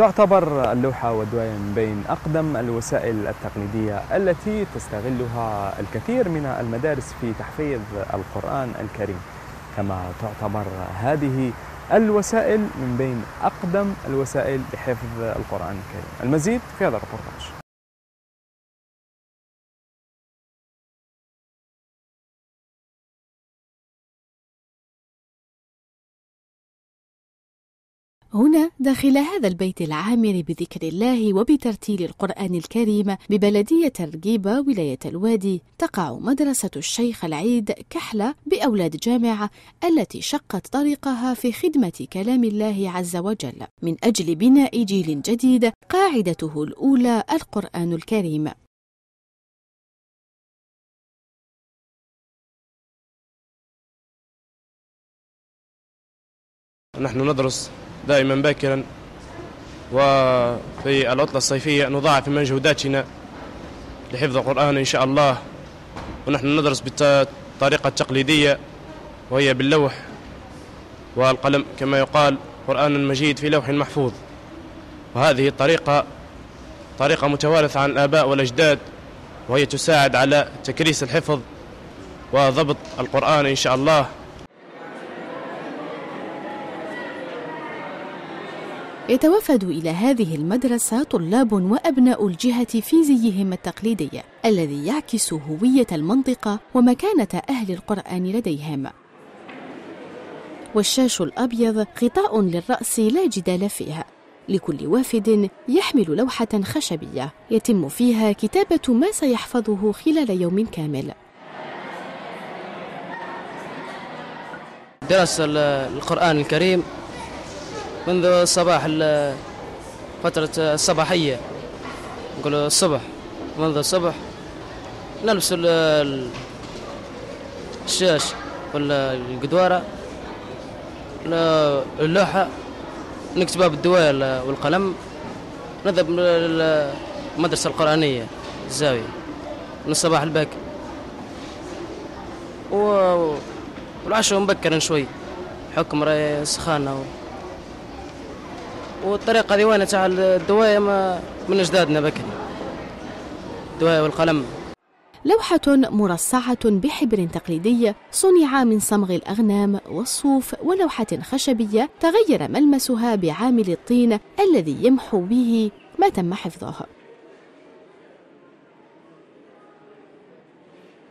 تعتبر اللوحة والدواية من بين أقدم الوسائل التقليدية التي تستغلها الكثير من المدارس في تحفيظ القرآن الكريم، كما تعتبر هذه الوسائل من بين أقدم الوسائل لحفظ القرآن الكريم. المزيد في هذا الريبورتاج. هنا داخل هذا البيت العامر بذكر الله وبترتيل القرآن الكريم ببلدية الرجيبة ولاية الوادي، تقع مدرسة الشيخ العيد كحلة بأولاد جامعة التي شقت طريقها في خدمة كلام الله عز وجل من أجل بناء جيل جديد قاعدته الأولى القرآن الكريم. نحن ندرس دائما باكرا، وفي العطلة الصيفية نضاعف مجهوداتنا لحفظ القرآن إن شاء الله، ونحن ندرس بالطريقة التقليدية وهي باللوح والقلم كما يقال، قرآن المجيد في لوح محفوظ، وهذه الطريقة طريقة متوارثة عن الآباء والأجداد، وهي تساعد على تكريس الحفظ وضبط القرآن إن شاء الله. يتوافد إلى هذه المدرسة طلاب وأبناء الجهة في زيهم التقليدي الذي يعكس هوية المنطقة ومكانة أهل القرآن لديهم. والشاش الأبيض غطاء للرأس لا جدال فيها، لكل وافد يحمل لوحة خشبية يتم فيها كتابة ما سيحفظه خلال يوم كامل. درس القرآن الكريم منذ الصباح، فترة الصباحية نقول الصبح، منذ الصبح نلبس الشاش ولا القدوارة اللوحة، نكتبها بالدواية والقلم، نذهب المدرسة القرآنية الزاوية من الصباح الباكر والعشاء مبكرا شوي حكم راي سخانة، والطريقة ديوانا تاع الدواية من أجدادنا بكري، الدواية والقلم. لوحة مرصعة بحبر تقليدي صنع من صمغ الأغنام والصوف، ولوحة خشبية تغير ملمسها بعامل الطين الذي يمحو به ما تم حفظه.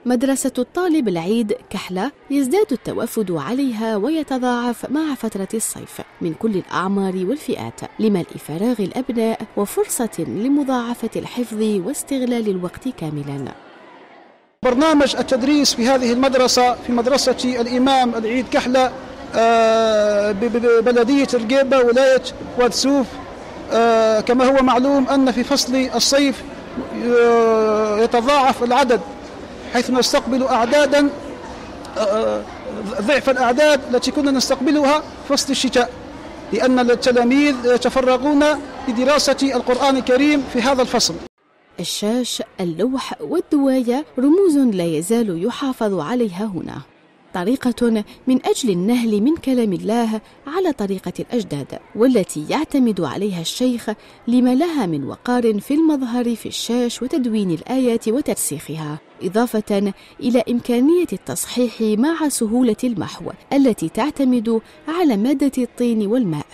مدرسة الطالب العيد كحلة يزداد التوافد عليها ويتضاعف مع فترة الصيف من كل الأعمار والفئات، لملء فراغ الأبناء وفرصة لمضاعفة الحفظ واستغلال الوقت كاملاً. برنامج التدريس في هذه المدرسة في مدرسة الإمام العيد كحلة ببلدية الرجيبة ولاية واد سوف، كما هو معلوم أن في فصل الصيف يتضاعف العدد، حيث نستقبل أعدادا ضعف الأعداد التي كنا نستقبلها في فصل الشتاء، لأن التلاميذ يتفرغون لدراسة القرآن الكريم في هذا الفصل. الشاش، اللوح والدواية رموز لا يزال يحافظ عليها هنا، طريقة من أجل النهل من كلام الله على طريقة الأجداد، والتي يعتمد عليها الشيخ لما لها من وقار في المظهر في الشاش وتدوين الآيات وترسيخها، إضافة إلى إمكانية التصحيح مع سهولة المحو التي تعتمد على مادة الطين والماء.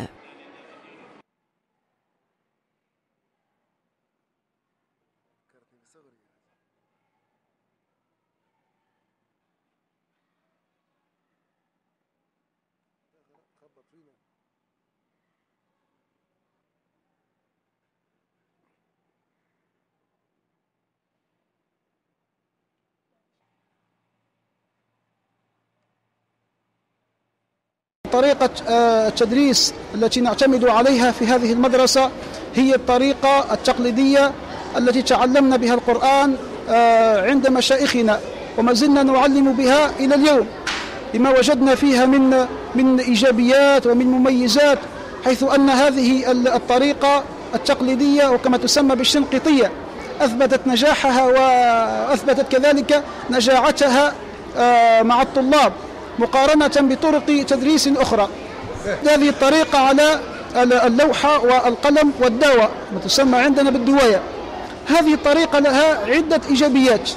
طريقة التدريس التي نعتمد عليها في هذه المدرسة هي الطريقة التقليدية التي تعلمنا بها القرآن عند مشايخنا، وما زلنا نعلم بها إلى اليوم، لما وجدنا فيها من إيجابيات ومن مميزات، حيث أن هذه الطريقة التقليدية وكما تسمى بالشنقيطية أثبتت نجاحها، وأثبتت كذلك نجاعتها مع الطلاب مقارنة بطرق تدريس أخرى. هذه الطريقة على اللوحة والقلم والدواء، ما تسمى عندنا بالدواية. هذه الطريقة لها عدة إيجابيات،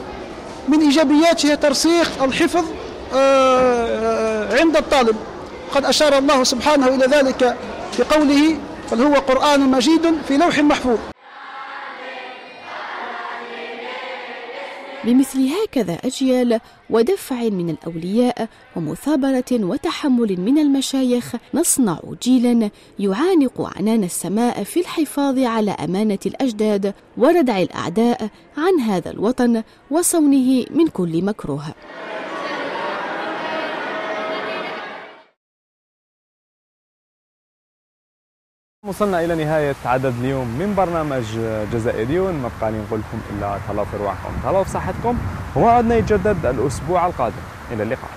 من إيجابياتها ترسيخ الحفظ عند الطالب، قد أشار الله سبحانه إلى ذلك في قوله بل هو قرآن مجيد في لوح محفوظ. بمثل هكذا أجيال ودفع من الأولياء ومثابرة وتحمل من المشايخ نصنع جيلا يعانق عنان السماء في الحفاظ على أمانة الأجداد وردع الأعداء عن هذا الوطن وصونه من كل مكروه. وصلنا إلى نهاية عدد اليوم من برنامج جزائريون، ما بقى لي نقول لكم إلا تهلاو في رواحكم، تهلاو في صحتكم، وموعدنا يتجدد الأسبوع القادم. إلى اللقاء.